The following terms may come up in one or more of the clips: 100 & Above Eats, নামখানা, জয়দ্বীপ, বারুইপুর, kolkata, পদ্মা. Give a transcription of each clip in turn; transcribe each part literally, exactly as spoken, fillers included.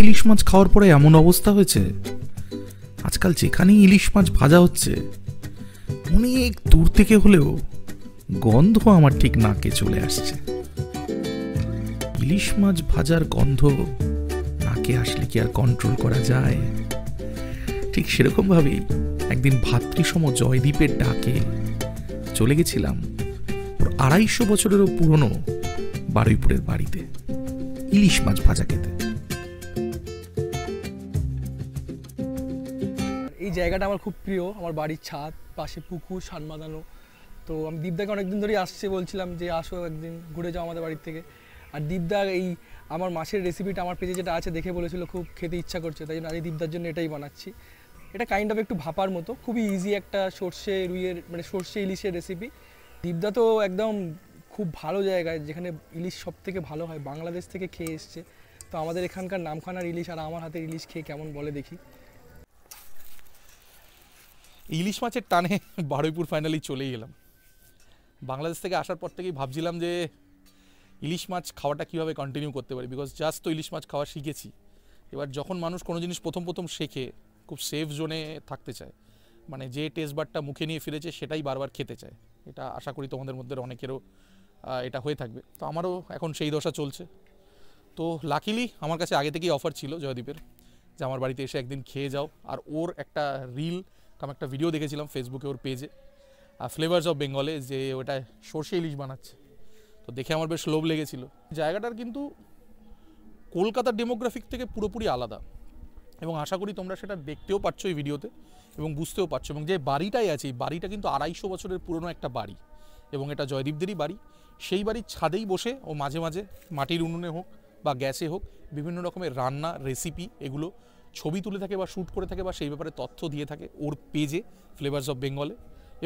ইলিশ মাছ খাওয়ার পরে এমন অবস্থা হয়েছে, আজকাল যেখানে ইলিশ মাছ ভাজা হচ্ছে অনেক দূর থেকে হলেও গন্ধ আমার ঠিক নাকে চলে আসছে। ইলিশ মাছ ভাজার গন্ধ নাকে আসলে কি আর কন্ট্রোল করা যায়? ঠিক সেরকম ভাবেই একদিন ভাতৃসম জয়দ্বীপের ডাকে চলে গেছিলাম আড়াইশো বছরেরও পুরনো বারুইপুরের বাড়িতে ইলিশ মাছ ভাজা খেতে। এই জায়গাটা আমার খুব প্রিয়, আমার বাড়ির ছাদ, পাশে পুকুর, সান বাঁধানো। তো আমি দীপদাকে অনেকদিন ধরেই আসছে বলছিলাম যে আসো একদিন ঘুরে যাও আমাদের বাড়ির থেকে। আর দীপদা এই আমার মাছের রেসিপিটা আমার পেজে যেটা আছে দেখে বলেছিল খুব খেতে ইচ্ছা করছে, তাই জন্য আমি দীপদার জন্য এটাই বানাচ্ছি। এটা কাইন্ড অফ একটু ভাপার মতো, খুবই ইজি একটা সর্ষে রুইয়ের মানে সর্ষে ইলিশের রেসিপি। দীপদা তো একদম খুব ভালো জায়গায় যেখানে ইলিশ সব থেকে ভালো হয়, বাংলাদেশ থেকে খেয়ে এসছে। তো আমাদের এখানকার নামখানার ইলিশ আর আমার হাতের ইলিশ খেয়ে কেমন বলে দেখি। ইলিশ মাছের টানে বারুইপুর ফাইনালি চলেই গেলাম। বাংলাদেশ থেকে আসার পর থেকেই ভাবছিলাম যে ইলিশ মাছ খাওয়াটা কীভাবে কন্টিনিউ করতে পারি, বিকজ জাস্ট তো ইলিশ মাছ খাওয়া শিখেছি। এবার যখন মানুষ কোনো জিনিস প্রথম প্রথম শেখে খুব সেফ জোনে থাকতে চায়, মানে যে টেস্ট বারটা মুখে নিয়ে ফিরেছে সেটাই বারবার খেতে চায়। এটা আশা করি তোমাদের মধ্যে অনেকেরও এটা হয়ে থাকবে, তো আমারও এখন সেই দশা চলছে। তো লাকিলি আমার কাছে আগে থেকেই অফার ছিল জয়দ্বীপের যে আমার বাড়িতে এসে একদিন খেয়ে যাও। আর ওর একটা রিল কাম একটা ভিডিও দেখেছিলাম ফেসবুকে ওর পেজে ফ্লেভার্স অফ বেঙ্গলে, যে ওটা সর্ষে ইলিশ বানাচ্ছে, তো দেখে আমার বেশ লোভ লেগেছিলো। জায়গাটার কিন্তু কলকাতার ডেমোগ্রাফিক থেকে পুরোপুরি আলাদা, এবং আশা করি তোমরা সেটা দেখতেও পাচ্ছ এই ভিডিওতে এবং বুঝতেও পারছো। এবং যে বাড়িটাই আছে এই বাড়িটা কিন্তু আড়াইশো বছরের পুরনো একটা বাড়ি, এবং এটা জয়দ্বীপদেরই বাড়ি। সেই বাড়ির ছাদেই বসে ও মাঝে মাঝে মাটির উনুনে হোক বা গ্যাসে হোক বিভিন্ন রকমের রান্না রেসিপি এগুলো ছবি তুলে থাকে বা শ্যুট করে থাকে বা সেই ব্যাপারে তথ্য দিয়ে থাকে ওর পেজে ফ্লেভার্স অফ বেঙ্গলে।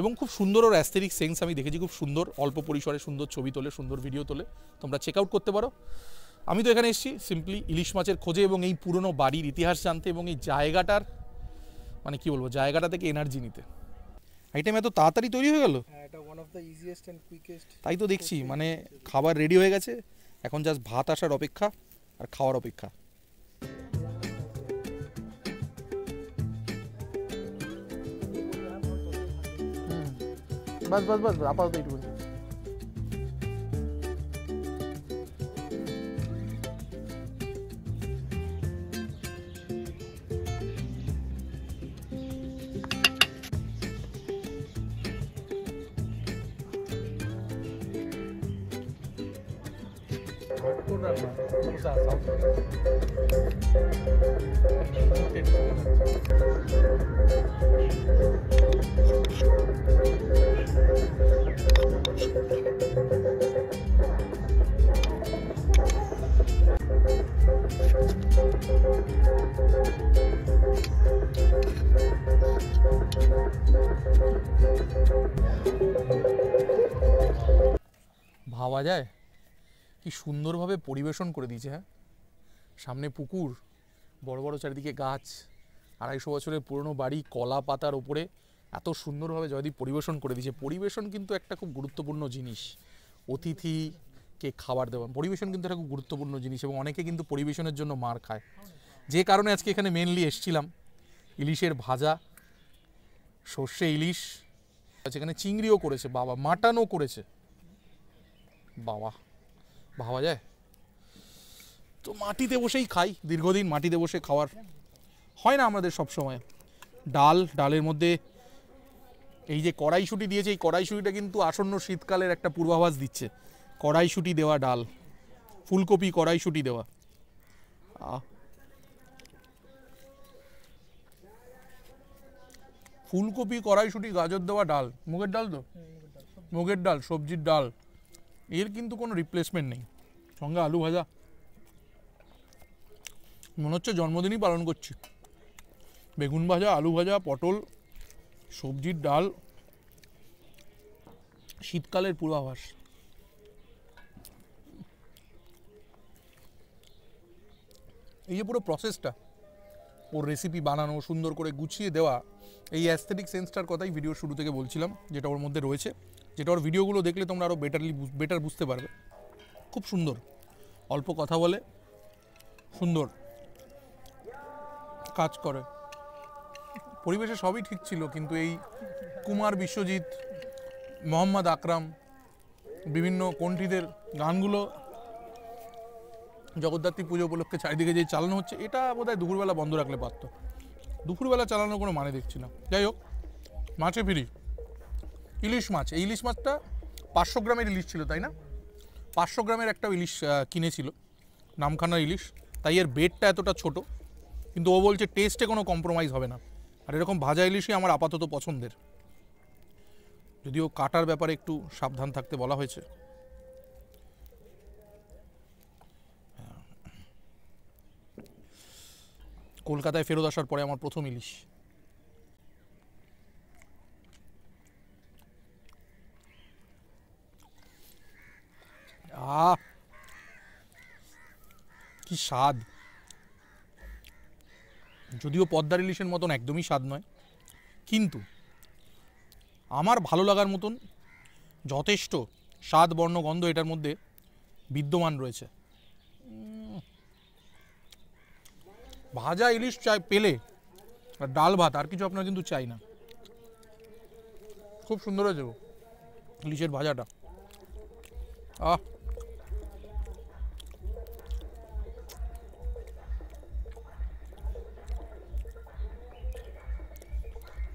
এবং খুব সুন্দর ওর অ্যাস্থেটিক সেন্স আমি দেখেছি, খুব সুন্দর অল্প পরিসরে সুন্দর ছবি তোলে, সুন্দর ভিডিও তোলে, তোমরা চেক আউট করতে পারো। আমি তো এখানে এসেছি সিম্পলি ইলিশ মাছের খোঁজে এবং এই পুরনো বাড়ির ইতিহাস জানতে এবং এই জায়গাটার মানে কি বলবো জায়গাটা থেকে এনার্জি নিতে। আইটেম এত তাড়াতাড়ি তৈরি হয়ে গেল, তাই তো দেখছি মানে খাবার রেডি হয়ে গেছে, এখন জাস্ট ভাত আসার অপেক্ষা আর খাওয়ার অপেক্ষা। বাস বাস বাস আপাতত এইটুকু। ভাবা যায় কি সুন্দরভাবে পরিবেশন করে দিয়েছে। হ্যাঁ, সামনে পুকুর, বড় বড় চারিদিকে গাছ, আড়াইশো বছরের পুরনো বাড়ি, কলা পাতার ওপরে এত সুন্দরভাবে জয়দীপ পরিবেশন করে দিয়েছে। পরিবেশন কিন্তু একটা খুব গুরুত্বপূর্ণ জিনিস, অতিথিকে খাবার দেওয়া পরিবেশন কিন্তু একটা খুব গুরুত্বপূর্ণ জিনিস, এবং অনেকে কিন্তু পরিবেশনের জন্য মার খায়। যে কারণে আজকে এখানে মেনলি এসেছিলাম, ইলিশের ভাজা, সর্ষে ইলিশ, এখানে চিংড়িও করেছে, বাবা মাটনও করেছে, বাবা ভাবা যায়। তো মাটিতে বসেই খাই, দীর্ঘদিন মাটিতে বসে খাওয়ার হয় না আমাদের সব সময়। ডাল, ডালের মধ্যে এই যে কড়াইশুঁটি দিয়েছে, এই কড়াইশুঁটিটা কিন্তু আসন্ন শীতকালের একটা পূর্বাভাস দিচ্ছে। কড়াইশুঁটি দেওয়া ডাল, ফুলকপি কড়াইশুঁটি দেওয়া, ফুলকপি কড়াইশুঁটি গাজর দেওয়া ডাল, মুগের ডাল, তো মুগের ডাল সবজির ডাল, এর কিন্তু কোনো রিপ্লেসমেন্ট নেই। সঙ্গে আলু ভাজা, মনে হচ্ছে জন্মদিনই পালন করছি। বেগুন ভাজা, আলু ভাজা, পটল, সবজির ডাল, শীতকালের পূর্বাভাস। এই যে পুরো প্রসেসটা ওর রেসিপি বানানো, সুন্দর করে গুছিয়ে দেওয়া, এই অ্যাস্থেটিক সেন্সটার কথাই ভিডিও শুরু থেকে বলছিলাম যেটা ওর মধ্যে রয়েছে, যেটা ওর ভিডিওগুলো দেখলে তোমরা আরও বেটারলি বেটার বুঝতে পারবে। খুব সুন্দর, অল্প কথা বলে সুন্দর काज करे परिवेशे सब ही ठीक छिलो किन्तु एई कुमार विश्वजीत मोहम्मद आकराम विभिन्न कण्ठीदेर गानगुलो जगद्धात्री पुजो उपलक्षे चारिदिके जे चालानो होच्छे एटा बोधहय दुपुरबेला बंद राखले पारतो। दुपुरबेला चालानोर कोनो माने देखछि ना। जाई होक माछे फिरी इलिश माछ एई इलिश माछटा पाँचशो ग्रामेर इलिश छिलो ताई ना पाँचशो ग्रामेर एकटा इलिश किनेछिलो नामखाना इलिश ताई एर बेडटा एतटा छोटो किन्तु ओ बोलछे टेस्टे कोनो कम्प्रोमाइज होबे ना और एरकम भाजा इलिशई आमार आपातत पछन्देर यदिओ काटार ब्यापारे एकटु साबधान थाकते बला हयेछे। কলকাতায় ফেরত আসার পরে আমার প্রথম ইলিশ আহ কি স্বাদ যদিও পদ্মার ইলিশের মতন একদমই স্বাদ নয় কিন্তু আমার ভালো লাগার মতন যথেষ্ট স্বাদ বর্ণ গন্ধ এটার মধ্যে বিদ্যমান রয়েছে। भाजा इलिश चाय पेले और डाल भात और किछु आपनारा किन्तु चाई ना। खूब सुंदर हयेछे इलिशेर भाजाटा आह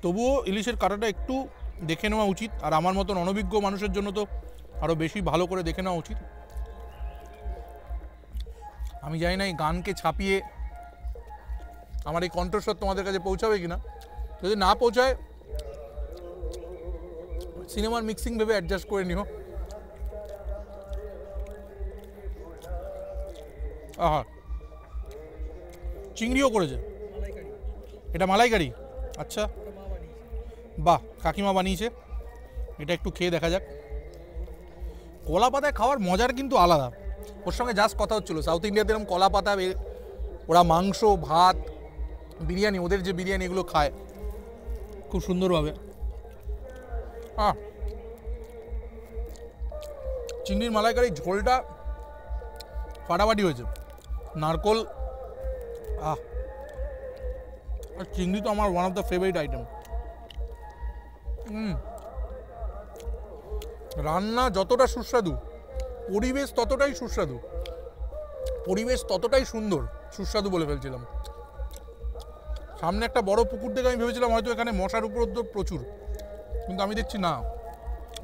तबुओ इलिशेर काटाटा एकटू देखे नेওয়া उचित और आमार मतन अनभिज्ञ मानुषेर जन्य तो आरो बेशी भालो करे देखे नेওয়া उचित। आमी जानि ना एई गानके छापिये हमारे कण्ठस्वर तुम्हारे काছে পৌঁছাবে কিনা যদি না পৌঁছায় সিনেমার মিক্সিং ভেবে অ্যাডজাস্ট করে নিও। আহা চিংড়িও করেছে এটা মালাইকারি আচ্ছা বাহ কাকিমা বানিয়েছে এটা একটু খেয়ে দেখা যাক। কলা পাতায় খাওয়ার মজার কিন্তু আলাদা। ওর সঙ্গে জাস্ট কথা হচ্ছিল সাউথ ইন্ডিয়াতে এরকম কলা পাতা ওরা মাংস ভাত বিরিয়ানি ওদের যে বিরিয়ানি এগুলো খায় খুব সুন্দরভাবে। আহ চিংড়ির মালাইকারি ঝোলটা ফাটাফাটি হয়েছে নারকল আহ আর চিংড়ি তো আমার one of the favourite item. হুম রান্না যতটা সুস্বাদু পরিবেশ ততটাই সুস্বাদু পরিবেশ ততটাই সুন্দর সুস্বাদু বলে ফেলছিলাম। सामने एक बड़ो पुकुर देखे भेवेल मशार उपद्रव प्रचुर क्योंकि देखी ना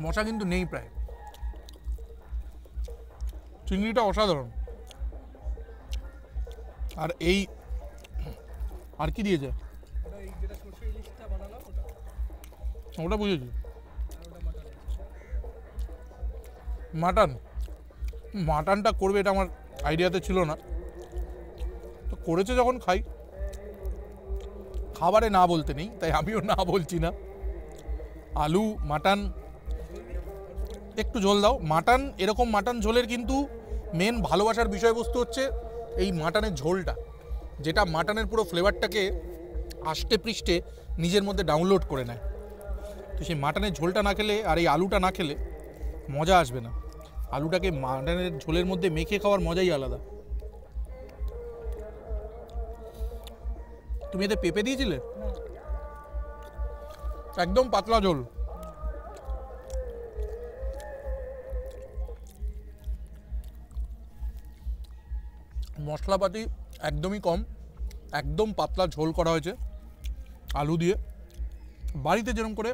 मशा क्योंकि नहीं प्राय चिंगड़ीटा असाधारण और यही दिए बुझे मटन मटन कर आइडिया छो ना तो कर जो खाई খাবারে না বলতে নেই তাই আমিও না বলছি না। আলু মাটন একটু ঝোল দাও মাটন এরকম মাটন ঝোলের কিন্তু মেন ভালোবাসার বিষয়বস্তু হচ্ছে এই মাটনের ঝোলটা যেটা মাটনের পুরো ফ্লেভারটাকে আষ্টে পৃষ্ঠে নিজের মধ্যে ডাউনলোড করে নেয়। তো সেই মাটনের ঝোলটা না খেলে আর এই আলুটা না খেলে মজা আসবে না। আলুটাকে মাটনের ঝোলের মধ্যে মেখে খাওয়ার মজাই আলাদা। তুমি এতে পেঁপে দিয়েছিলে একদম পাতলা ঝোল মশলাপাতি একদমই কম একদম পাতলা ঝোল করা হয়েছে আলু দিয়ে। বাড়িতে যেরকম করে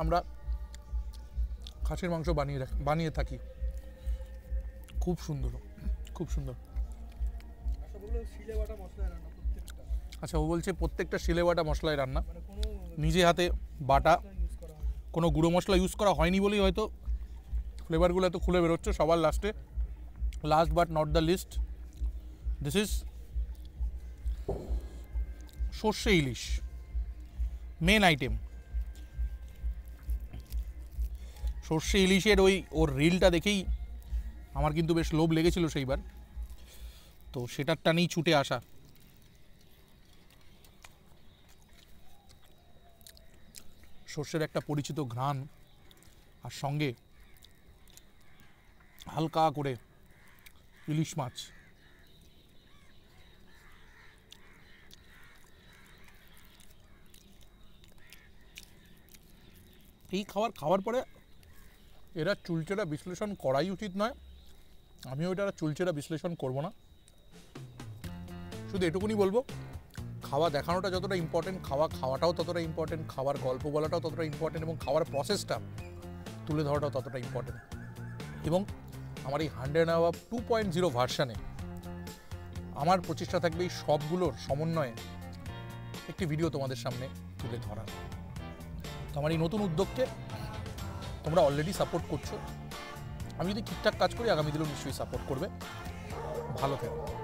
আমরা খাসির মাংস বানিয়ে রাখি বানিয়ে থাকি খুব সুন্দর খুব সুন্দর। আচ্ছা ও বলছে প্রত্যেকটা শিলে বাটা মশলায় রান্না নিজে হাতে বাটা কোনো গুঁড়ো মশলা ইউজ করা হয়নি বলেই হয়তো ফ্লেভারগুলো এত খুলে বেরোচ্ছে সবার লাস্টে। Last but not the least this is shorshe ilish main item. সর্ষে ইলিশের ওই ওর রিলটা দেখেই আমার কিন্তু বেশ লোভ লেগেছিল সেইবার তো সেটার টানেই ছুটে আসা। সর্ষের একটা পরিচিত ঘ্রাণ আর সঙ্গে হালকা করে ইলিশ মাছ এই খাবার খাওয়ার পরে এরা চুলচেরা বিশ্লেষণ করাই উচিত নয়। আমিও এটা চুলচেরা বিশ্লেষণ করব না, শুধু এটুকুনি বলবো খাওয়া দেখানোটা যতটা ইম্পর্টেন্ট, খাওয়া খাওয়াটাও ততটা ইম্পর্টেন্ট, খাওয়ার গল্প বলাটাও ততটা ইম্পর্টেন্ট এবং খাওয়ার প্রসেসটা তুলে ধরাটাও ততটা ইম্পর্টেন্ট। এবং আমার এই hundred and above two point zero ভার্সানে আমার প্রচেষ্টা থাকবে এই সবগুলোর সমন্বয়ে একটি ভিডিও তোমাদের সামনে তুলে ধরার। তো আমার এই নতুন উদ্যোগকে তোমরা অলরেডি সাপোর্ট করছো, আমি যদি ঠিকঠাক কাজ করি আগামী দিনেও নিশ্চয়ই সাপোর্ট করবে। ভালো থেকো।